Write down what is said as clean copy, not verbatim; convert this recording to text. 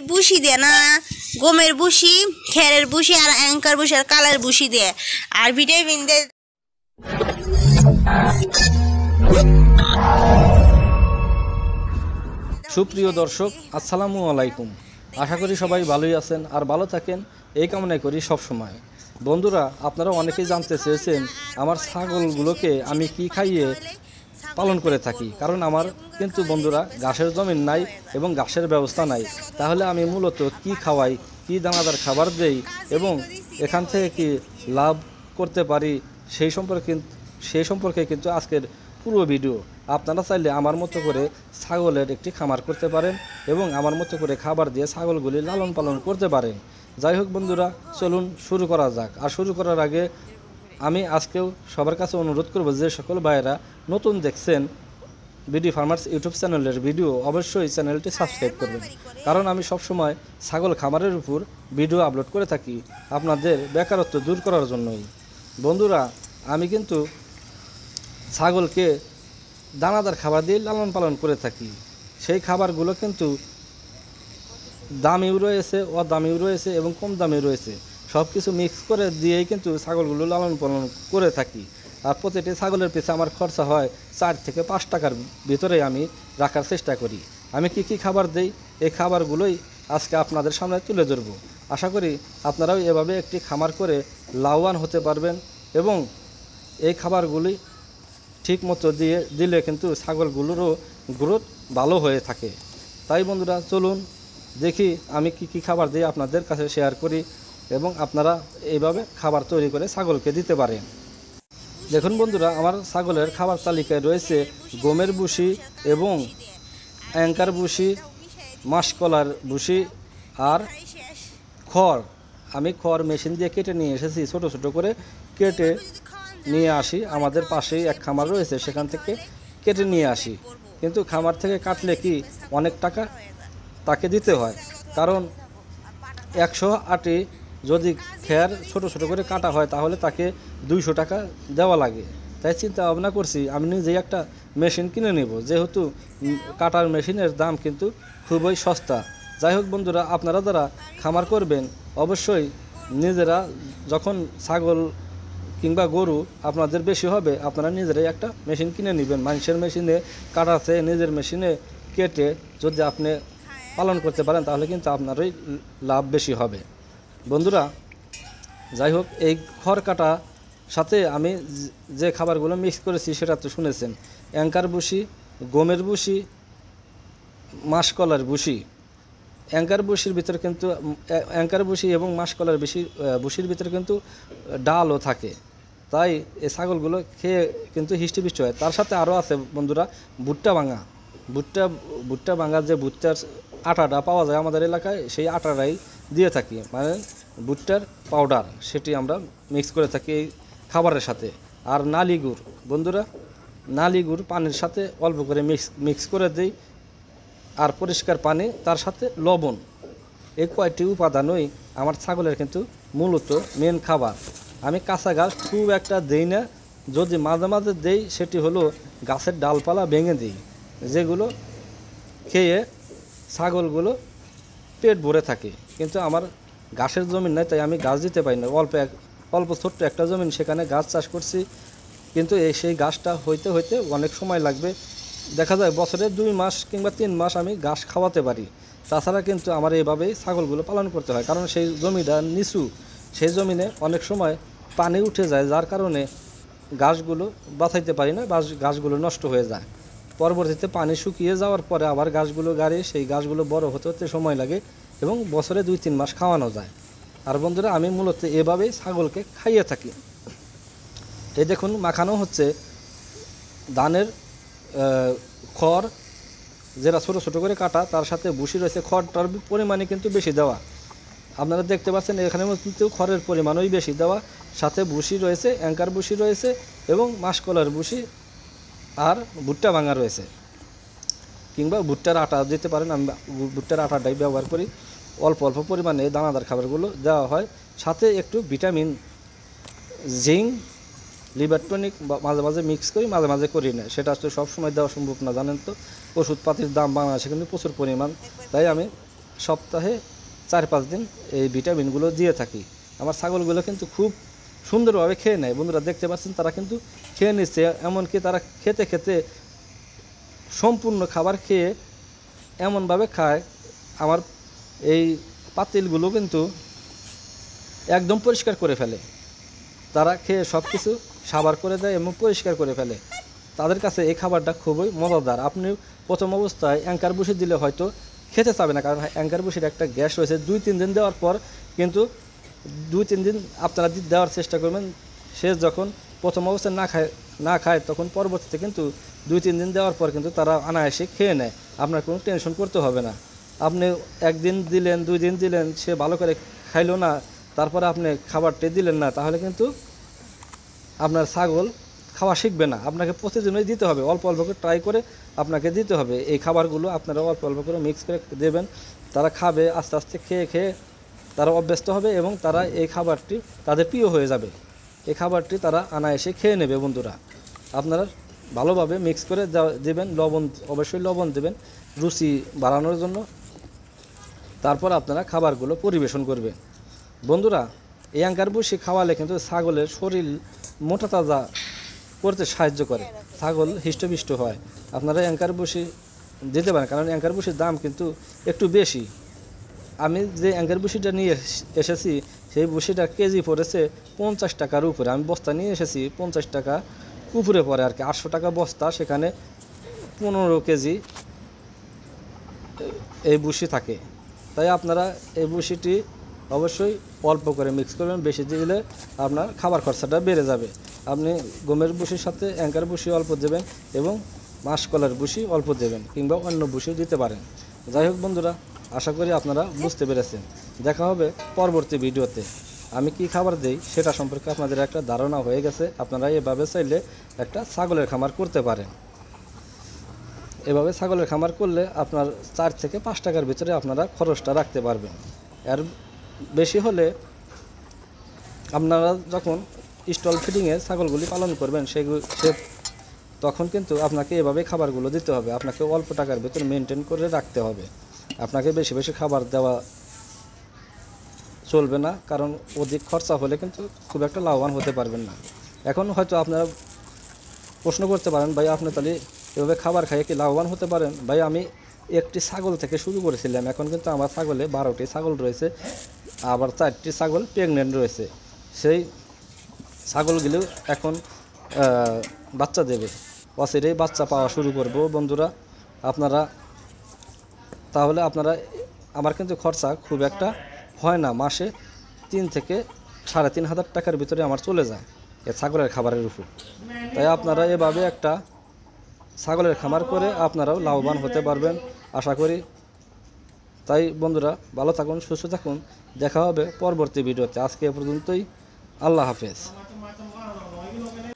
बुशी दिए ना गमेर बुशी खेर बुशी और एंकर बुशी और कलर बुशी दिए और भिटामिन दे সুপ্রিয় দর্শক আসসালামু আলাইকুম আশা করি সবাই ভালোই আছেন আর ভালো থাকেন এই কামনা করি সব সময়। বন্ধুরা আপনারা অনেকেই জানতে চেয়েছেন আমার ছাগলগুলোকে আমি কি খাইয়ে पालन करे थाकी कारण आमार किन्तु बंधुरा घासेर जमीन नाई एवं घासेर व्यवस्था नाई ताहले आमी मूलत की खावाई की दानादार खाबार देई एवं एखान थेके कि लाभ करते पारी सेई सम्पर्के किन्तु आजकेर पुरो भिडियो आपनारा चाइले आमार मतो करे छागलेर एकटी खामार करते पारेन एवं आमार मतो करे खाबार दिये छागलगुली लालन पालन करते पारेन। जाइ होक बंधुरा चलुन शुरू करा जाक आर शुरू करार आगे आमी आजकेও সবার কাছে অনুরোধ করব যে সকল ভাইরা নতুন দেখছেন বিডি ফার্মার্স ইউটিউব চ্যানেলের ভিডিও অবশ্যই চ্যানেলটি সাবস্ক্রাইব করবেন কারণ আমি সব সময় ছাগল খামারের উপর ভিডিও আপলোড করে থাকি আপনাদের বেকারত্ব দূর করার জন্যই। বন্ধুরা আমি কিন্তু ছাগলকে দানাদার খাবার দিয়ে লালন পালন করে থাকি সেই খাবারগুলো কিন্তু দামিও রয়েছে অদামিও রয়েছে এবং কম দামিও রয়েছে सब किस मिक्स कर दिए क्योंकि छागलगुलो लालन पालन कर प्रत्येक छागलर पीछे हमार खर्चा है 4 থেকে 5 टाकार भीतर आमी रखार चेष्टा करी आमी की खाबार दी ये खाबारगुलोई आज के आपनादेर सामने तुले धरब। आशा करी आपनाराओ एभाबे एकटी खामार करे लाभवान होते पारबेन एबं ये खाबारगुली ठीक मतो दिए दिले किन्तु छागलगुलोरो ग्रोथ भालो होये थाके। ताई बंधुरा चलुन देखी आमी की खाबार दिए आपनादेर काछे शेयर करी एवं आपनारा एइभाबे खाबार तैरि करे छागलके दिते पारेन। देखुन बंधुरा आमार छागलेर खाबार तालिकाय रयेछे गमेर भुसि एवं एंकार भुसि मासकलार भुसि और खड़ आमी खड़ मेशिन दिए केटे निये एसेछि छोटो छोटो करे केटे निये आसि आमादेर पाशेई एक खामार रयेछे सेखान थेके केटे निये आसि किन्तु खामार थेके काटले कि अनेक टाका ताके दिते हय कारण 108টি যদি খের ছোট ছোট করে কাটা হয় তাহলে তাকে 200 টাকা দেওয়া লাগে। তাই চিন্তা ভাবনা করছি আমি নিজেই একটা মেশিন কিনে নেব যেহেতু কাটার মেশিনের দাম কিন্তু খুবই সস্তা। যাই হোক বন্ধুরা আপনারা যারা খামার করবেন অবশ্যই নিজেরা যখন ছাগল কিংবা গরু আপনাদের বেশি হবে আপনারা নিজেরাই একটা মেশিন কিনে নেবেন মানুষের মেশিনে কাটাতে নিজের মেশিনে কেটে যদি আপনি पालन करते পারেন তাহলে কিন্তু আপনারই লাভ বেশি হবে। বন্ধুরা যাই হোক এই খড় কাটা সাথে আমি যে খাবারগুলো মিক্স করেছি সেটা তো শুনেছেন অ্যাঙ্কার ভুসি গমের ভুসি মাসকলার ভুসি অ্যাঙ্কার ভুসির ভিতর কিন্তু অ্যাঙ্কার ভুসি এবং মাসকলার ভুসির ভিতর কিন্তু ডালও থাকে তাই এই ছাগলগুলো খেয়ে কিন্তু হিষ্টপিষ্ট হয়। তার সাথে আরও আছে বন্ধুরা ভুট্টা ভাঙা যে ভুট্টার আটাটা পাওয়া যায় আমাদের এলাকায় সেই আটাটাই দিয়ে থাকি মানে ভুট্টার পাউডার সেটি আমরা মিক্স করে থাকি এই খাবারের সাথে। আর নালি গুড় বন্ধুরা নালি গুড় পানির সাথে অল্প করে মিক্স করে দেই আর পরিষ্কার পানি তার সাথে লবণ এই কয়টি উপাদানই আমার ছাগলের কিন্তু মূলত মেন খাবার। আমি কাঁচা ঘাস খুব একটা দেই না যদি মাঝে মাঝে দেই সেটি হলো গাছের ডালপালা ভেঙে দিই যেগুলো খেয়ে ছাগলগুলো পেট ভরে থাকে কিন্তু আমার ঘাসের জমিন নাই তাই আমি ঘাস দিতে পারি না অল্প ছোট্ট একটা জমিন সেখানে ঘাস চাষ করছি কিন্তু সেই ঘাসটা হইতে হইতে অনেক সময় লাগবে দেখা যায় বছরে 2 মাস কিংবা 3 মাস আমি ঘাস খাওয়াতে পারি তাছাড়া কিন্তু আমার এইভাবেই ছাগলগুলো পালন করতে হয় কারণ সেই জমিটা নিচু সেই জমিনে অনেক সময় পানি উঠে যায় যার কারণে ঘাসগুলো বাঁচাইতে পারি না ঘাসগুলো নষ্ট হয়ে যায় পরবর্তীতে পানি শুকিয়ে যাওয়ার পরে আবার গাছগুলো গাড়ে সেই গাছগুলো বড় হতে হতে সময় লাগে এবং বছরে 2-3 মাস খাওয়ানো যায়। আর বন্ধুরা আমি মূলত এভাবেই ছাগলকে খাইয়ে থাকি। এই দেখুন মাখানো হচ্ছে ধানের খড় যেটা ছোটো ছোটো করে কাটা তার সাথে ভুসি রয়েছে খড়টার পরিমাণে কিন্তু বেশি দেওয়া আপনারা দেখতে পাচ্ছেন এখানে কিন্তু খড়ের পরিমাণই বেশি দেওয়া সাথে ভুসি রয়েছে অ্যাঙ্কার ভুসি রয়েছে এবং মাসকলার ভুসি আর ভুট্টা ভাঙা রয়েছে কিংবা ভুট্টার আটা দিতে পারেন আমি ভুট্টার আটাটাই ব্যবহার করি অল্প অল্প পরিমাণে দানাদার খাবারগুলো দেওয়া হয় সাথে একটু ভিটামিন জিঙ্ক লিভার টনিক মাঝে মাঝে মিক্স করি মাঝে মাঝে করি না সেটা তো সবসময় দেওয়া সম্ভব না জানেন তো ওষুধপাতির দাম বাংলাদেশে কিন্তু প্রচুর পরিমাণ তাই আমি सप्ताहे 4-5 दिन ये विटामिनगुलो दिए थी। हमार छागलगुलो क्योंकि खूब सुंदर भावे खेये नेय, बंधुरा देखते पाच्छेन तारा किन्तु खेये निच्छे, एमनकि तारा खेते खेते सम्पूर्ण खाबार खेये एमन भावे खाय आमार एई पातिलगुलो किन्तु एकदम परिष्कार करे फेले, तारा खेये सबकिछु साबार करे देय एबं परिष्कार करे फेले। तादेर काछे एई खाबारटा खूबई मजादार। आपनि प्रथम अवस्थाय एंकार बसिये दिले हयतो खेते चाबे ना, कारण एंकार बसिर एकटा ग्यास रयेछे। 2-3 दिन देওয়ার पर किन्तु 2-3 दिन अपनारा देवार चेष्टा करबेन, से जखन प्रथम अवस्था ना खाय तखन परवर्तीते किन्तु 2-3 दिन देवार पर किन्तु तारा अनायासे खेये नेय। आपनार कोनो टेंशन करते हबे ना। आपनि एक दिन दिलेन 2 दिन दिलेन से भालो करे खाइलो ना, तारपरे आपनि खाबारटे दिलेन ना, ताहले किन्तु आपनार छागल खावा शिखबे ना। आपनाके प्रतिदिनই দিতে হবে, অল্প অল্প করে ট্রাই করে আপনাকে দিতে হবে। এই খাবারগুলো আপনারা অল্প অল্প করে মিক্স করে দেবেন, তারা খাবে। আস্তে আস্তে খেয়ে খেয়ে তারা অভ্যস্ত হবে এবং তারা এই খাবারটি তাদের প্রিয় হয়ে যাবে। এই খাবারটি তারা অনায়াসে খেয়ে নেবে। বন্ধুরা, আপনারা ভালোভাবে মিক্স করে দেবেন। লবণ অবশ্যই লবণ দেবেন রুচি বাড়ানোর জন্য। তারপর আপনারা খাবারগুলো পরিবেশন করবেন। বন্ধুরা, এই অ্যাঙ্কার বসে খাওয়ালে কিন্তু ছাগলের শরীর মোটা তাজা করতে সাহায্য করে, ছাগল হিষ্টপিষ্ট হয়। আপনারা অ্যাঙ্কার বসে দিতে পারেন, কারণ অ্যাঙ্কার বসের দাম কিন্তু একটু বেশি। আমি যে অ্যাঙ্কার বসিটা নিয়ে এসেছি সেই বসিটা কেজি পড়েছে 50 টাকার উপরে। আমি বস্তা নিয়ে এসেছি 50 টাকা উপরে পড়ে আর কি, 800 টাকা বস্তা। সেখানে 15 কেজি এই বসি থাকে। তাই আপনারা এই বসিটি অবশ্যই অল্প করে মিক্স করবেন, বেশি দিলে আপনার খাবার খরচাটা বেড়ে যাবে। আপনি গমের বসির সাথে অ্যাঙ্কার বসি অল্প দেবেন এবং মাসকলার বসি অল্প দেবেন, কিংবা অন্য বসিও দিতে পারেন। যাই হোক বন্ধুরা, আশা করি আপনারা বুঝতে পেরেছেন। দেখা হবে পরবর্তী ভিডিওতে। আমি কি খাবার দেই সেটা সম্পর্কে আপনাদের একটা ধারণা হয়ে গেছে। আপনারা এভাবে চাইলে একটা ছাগলের খামার করতে পারেন। এভাবে ছাগলের খামার করলে আপনার 4 থেকে 5 টাকার ভিতরে আপনারা খরচটা রাখতে পারবেন। এর বেশি হলে আপনারা যখন স্টল ফিডিংয়ে ছাগলগুলি পালন করবেন তখন কিন্তু আপনাকে এভাবে খাবারগুলো দিতে হবে। আপনাকে অল্প টাকার ভিতরে মেনটেন করে রাখতে হবে। আপনাকে বেশি বেশি খাবার দেওয়া চলবে না, কারণ অধিক খরচা হলে কিন্তু খুব একটা লাভবান হতে পারবেন না। এখন হয়তো আপনারা প্রশ্ন করতে পারেন, ভাই আপনি তাহলে এভাবে খাবার খাইয়ে কি লাভবান হতে পারেন? ভাই, আমি একটি ছাগল থেকে শুরু করেছিলাম, এখন কিন্তু আমার ছাগলে 12টি ছাগল রয়েছে, আবার 4টি ছাগল প্রেগনেন্ট রয়েছে। সেই ছাগলগুলো এখন বাচ্চা দেবে, অচিরেই বাচ্চা পাওয়া শুরু করব। বন্ধুরা, আপনারা তাহলে আপনারা আমার কিন্তু খরচা খুব একটা হয় না, মাসে 3 থেকে 3,500 টাকার ভিতরে আমার চলে যায় এই ছাগলের খাবারের উপর। তাই আপনারা এভাবে একটা ছাগলের খামার করে আপনারাও লাভবান হতে পারবেন আশা করি। তাই বন্ধুরা, ভালো থাকুন, সুস্থ থাকুন। দেখা হবে পরবর্তী ভিডিওতে। আজকে এ পর্যন্তই। আল্লাহ হাফেজ।